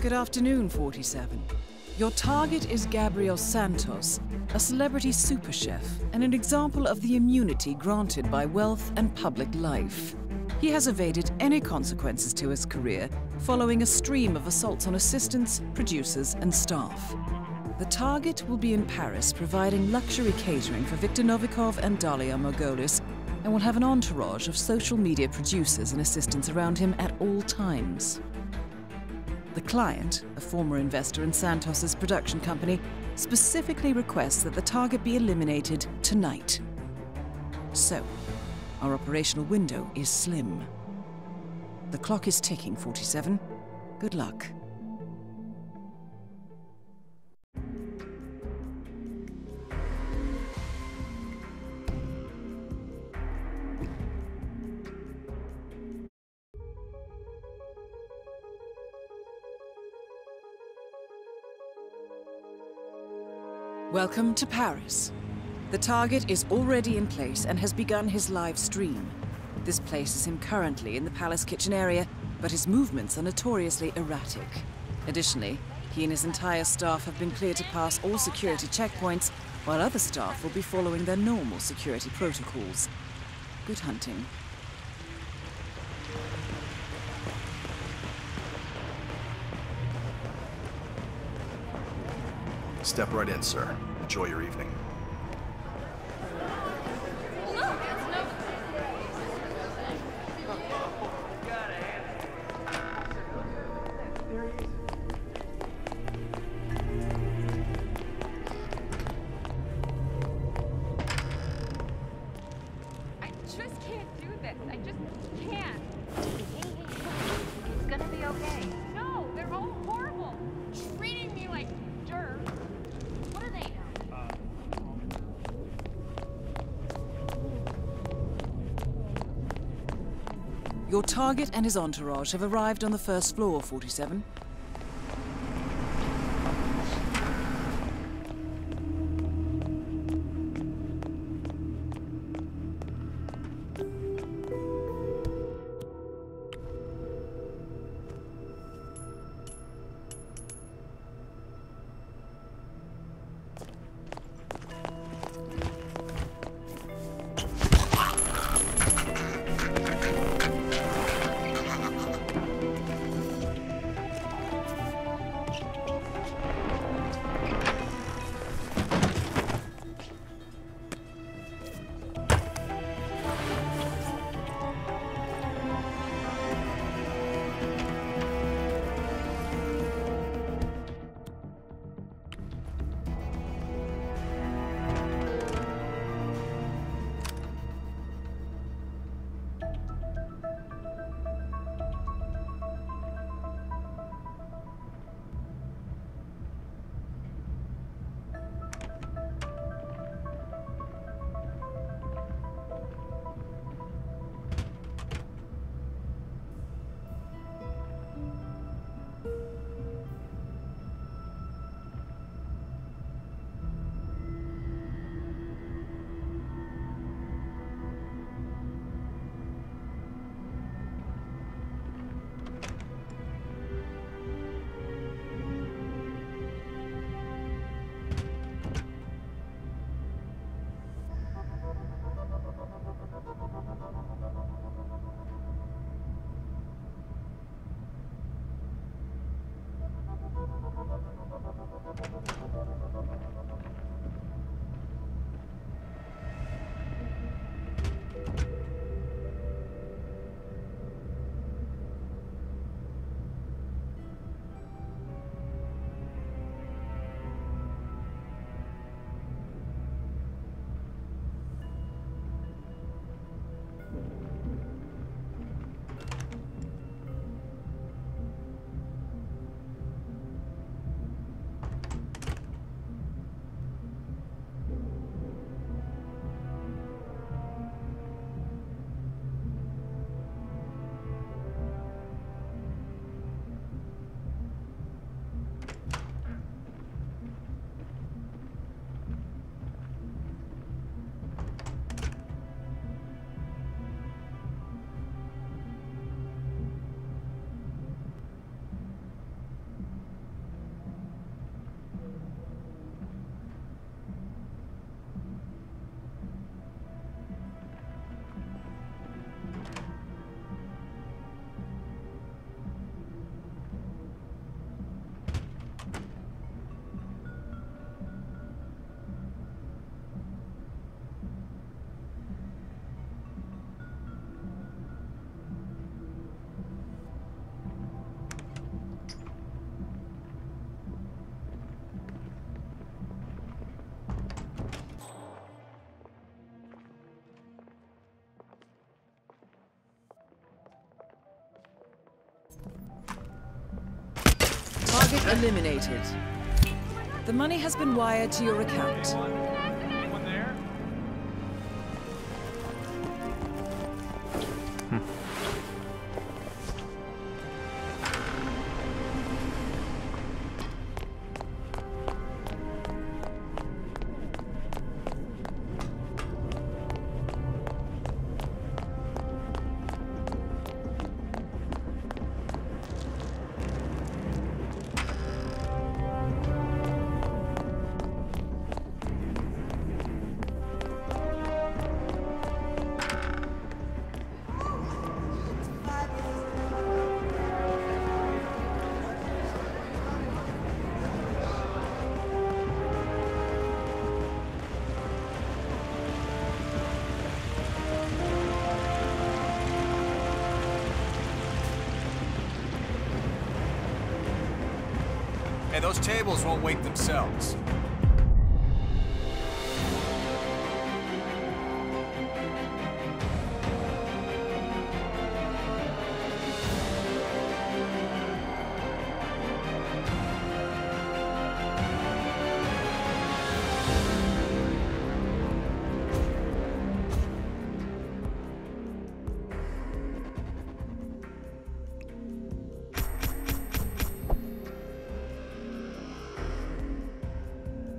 Good afternoon, 47. Your target is Gabriel Santos, a celebrity super chef and an example of the immunity granted by wealth and public life. He has evaded any consequences to his career, following a stream of assaults on assistants, producers, and staff. The target will be in Paris, providing luxury catering for Viktor Novikov and Dalia Mogolis, and will have an entourage of social media producers and assistants around him at all times. The client, a former investor in Santos's production company, specifically requests that the target be eliminated tonight. So, our operational window is slim. The clock is ticking, 47. Good luck. Welcome to Paris. The target is already in place and has begun his live stream. This places him currently in the palace kitchen area, but his movements are notoriously erratic. Additionally, he and his entire staff have been cleared to pass all security checkpoints, while other staff will be following their normal security protocols. Good hunting. Step right in, sir. Enjoy your evening. Your target and his entourage have arrived on the first floor, 47. Target eliminated. The money has been wired to your account. Anyone there? Those tables won't wake themselves.